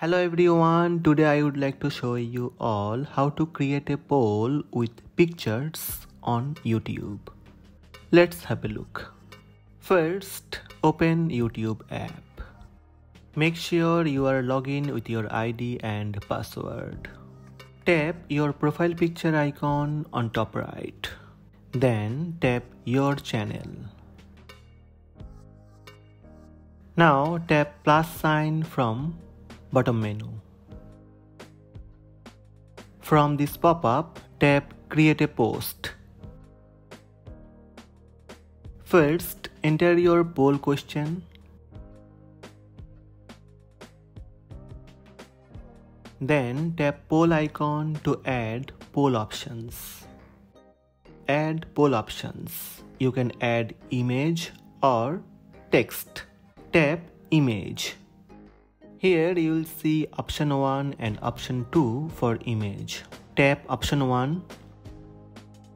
Hello everyone, today I would like to show you all how to create a poll with pictures on YouTube. Let's have a look. First, open YouTube app. Make sure you are logged in with your ID and password. Tap your profile picture icon on top right. Then tap your channel. Now tap + from bottom menu. From this pop-up, tap create a post. First, enter your poll question. Then tap poll icon to add poll options. Add poll options. You can add image or text. Tap image. Here you will see option 1 and option 2 for image. Tap option 1.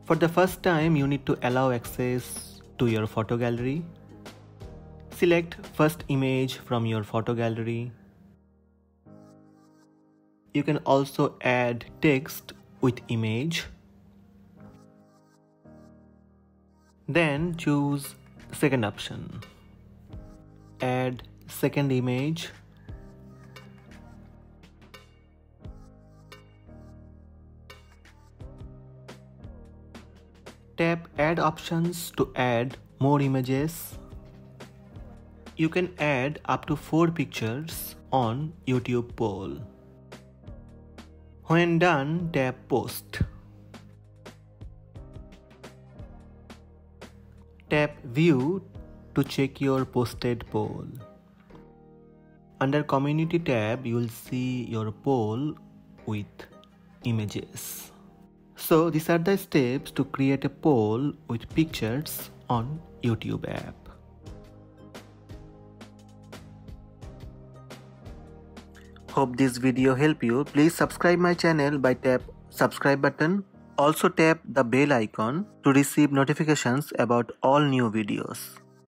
For the first time, you need to allow access to your photo gallery. Select first image from your photo gallery. You can also add text with image. Then choose second option. Add second image. Tap add options to add more images. You can add up to 4 pictures on YouTube poll. When done, tap post. Tap view to check your posted poll. Under community tab, you will see your poll with images. So these are the steps to create a poll with pictures on YouTube app. Hope this video helped you. Please subscribe my channel by tap subscribe button. Also tap the bell icon to receive notifications about all new videos.